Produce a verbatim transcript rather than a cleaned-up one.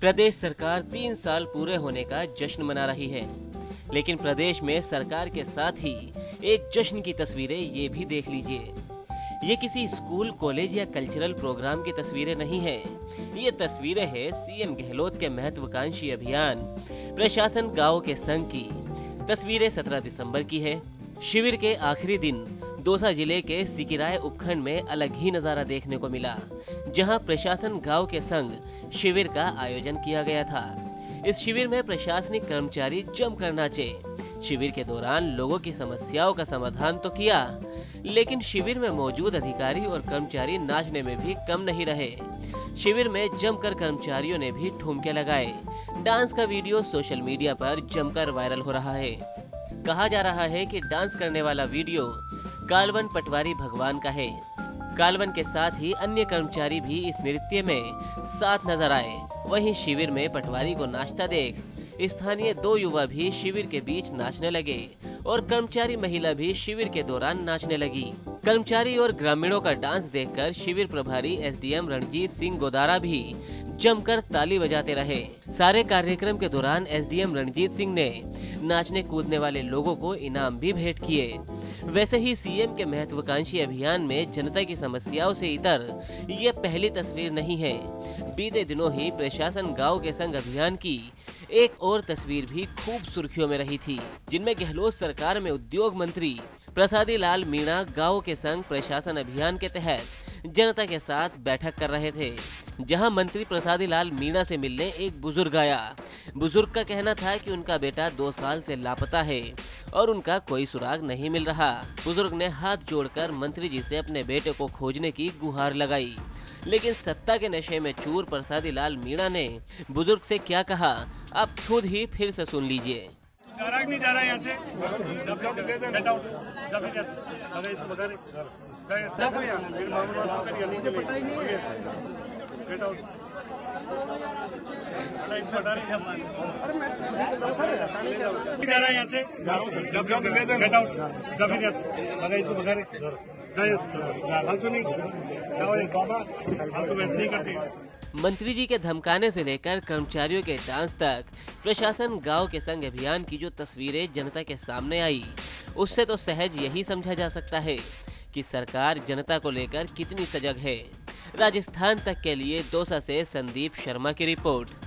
प्रदेश सरकार तीन साल पूरे होने का जश्न मना रही है, लेकिन प्रदेश में सरकार के साथ ही एक जश्न की तस्वीरें ये भी देख लीजिए। ये किसी स्कूल, कॉलेज या कल्चरल प्रोग्राम की तस्वीरें नहीं है, ये तस्वीरें हैं सीएम गहलोत के महत्वाकांक्षी अभियान प्रशासन गाँव के संघ की। तस्वीरें सत्रह दिसंबर की है। शिविर के आखिरी दिन दौसा जिले के सिकिराय उपखंड में अलग ही नज़ारा देखने को मिला, जहां प्रशासन गांव के संग शिविर का आयोजन किया गया था। इस शिविर में प्रशासनिक कर्मचारी जमकर नाचे। शिविर के दौरान लोगों की समस्याओं का समाधान तो किया, लेकिन शिविर में मौजूद अधिकारी और कर्मचारी नाचने में भी कम नहीं रहे। शिविर में जमकर कर्मचारियों ने भी ठुमके लगाए। डांस का वीडियो सोशल मीडिया पर जमकर वायरल हो रहा है। कहा जा रहा है कि डांस करने वाला वीडियो कालवन पटवारी भगवान का है। कालवन के साथ ही अन्य कर्मचारी भी इस नृत्य में साथ नजर आए। वहीं शिविर में पटवारी को नाचता देख स्थानीय दो युवा भी शिविर के बीच नाचने लगे और कर्मचारी महिला भी शिविर के दौरान नाचने लगी। कर्मचारी और ग्रामीणों का डांस देखकर शिविर प्रभारी एसडीएम रणजीत सिंह गोदारा भी जमकर ताली बजाते रहे। सारे कार्यक्रम के दौरान एसडीएम रणजीत सिंह ने नाचने कूदने वाले लोगों को इनाम भी भेंट किए। वैसे ही सीएम के महत्वाकांक्षी अभियान में जनता की समस्याओं से इतर ये पहली तस्वीर नहीं है। बीते दिनों ही प्रशासन गाँव के संग अभियान की एक और तस्वीर भी खूब सुर्खियों में रही थी, जिनमें गहलोत सरकार में उद्योग मंत्री प्रसादीलाल मीणा गाँव के संग प्रशासन अभियान के तहत जनता के साथ बैठक कर रहे थे, जहां मंत्री प्रसादीलाल मीणा से मिलने एक बुजुर्ग आया। बुजुर्ग का कहना था कि उनका बेटा दो साल से लापता है और उनका कोई सुराग नहीं मिल रहा। बुजुर्ग ने हाथ जोड़कर मंत्री जी से अपने बेटे को खोजने की गुहार लगाई, लेकिन सत्ता के नशे में चूर प्रसादीलाल मीणा ने बुजुर्ग से क्या कहा, आप खुद ही फिर से सुन लीजिए। जा रहा नहीं जा रहा यहाँ से, जब जब नहीं करते। मंत्री जी के धमकाने से लेकर कर्मचारियों के डांस तक प्रशासन गांव के संग अभियान की जो तस्वीरें जनता के सामने आई, उससे तो सहज यही समझा जा सकता है कि सरकार जनता को लेकर कितनी सजग है। राजस्थान तक के लिए दौसा से संदीप शर्मा की रिपोर्ट।